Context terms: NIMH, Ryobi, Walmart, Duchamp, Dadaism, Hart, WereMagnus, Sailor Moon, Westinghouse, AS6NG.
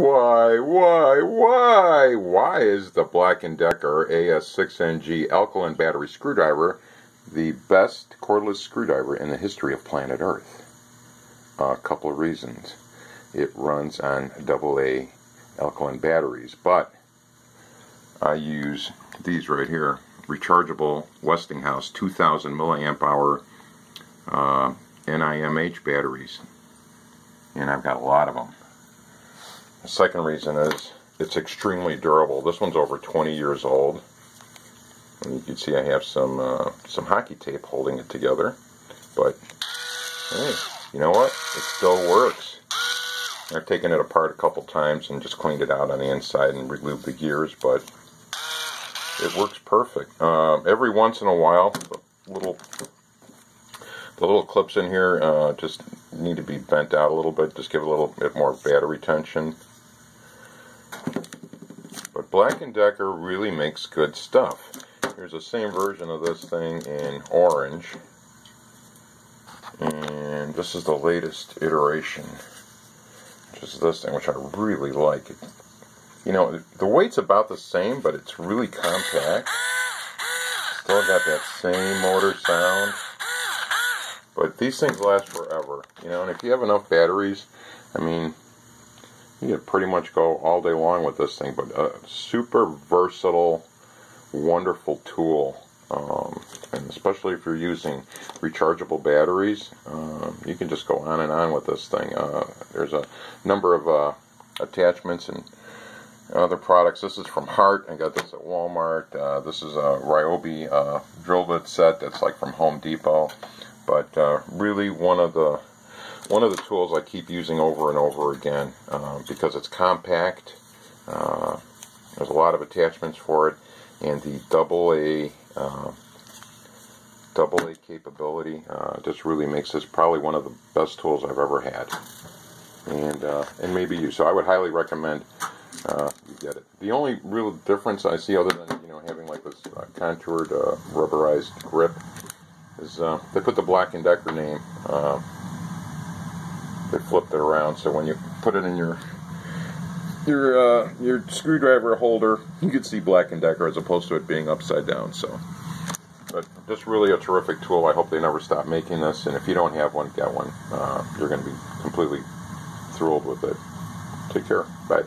Why? Why is the Black & Decker AS6NG alkaline battery screwdriver the best cordless screwdriver in the history of planet Earth? A couple of reasons. It runs on AA alkaline batteries, but I use these right here, rechargeable Westinghouse 2000 milliamp hour NIMH batteries, and I've got a lot of them. The second reason is it's extremely durable. This one's over 20 years old, and you can see I have some hockey tape holding it together, but hey, you know what, it still works. I've taken it apart a couple times and just cleaned it out on the inside and removed the gears, but it works perfect. Every once in a while, the little clips in here just need to be bent out a little bit, just give a little bit more battery tension. But Black & Decker really makes good stuff. Here's the same version of this thing in orange, and this is the latest iteration. Just this thing, which I really like. You know, the weight's about the same, but it's really compact. Still got that same motor sound. But these things last forever, you know, and if you have enough batteries, I mean, you could pretty much go all day long with this thing. But a super versatile, wonderful tool. And especially if you're using rechargeable batteries, you can just go on and on with this thing. There's a number of attachments and other products. This is from Hart. I got this at Walmart. This is a Ryobi drill bit set that's like from Home Depot. But really one of the tools I keep using over and over again because it's compact. There's a lot of attachments for it, and the AA capability just really makes this probably one of the best tools I've ever had, and maybe you. So I would highly recommend you get it. The only real difference I see, other than, you know, having like this contoured rubberized grip, is they put the Black & Decker name. They flipped it around, so when you put it in your screwdriver holder, you could see Black & Decker as opposed to it being upside down. So, but just really a terrific tool. I hope they never stop making this, and if you don't have one, get one. You're going to be completely thrilled with it. Take care. Bye.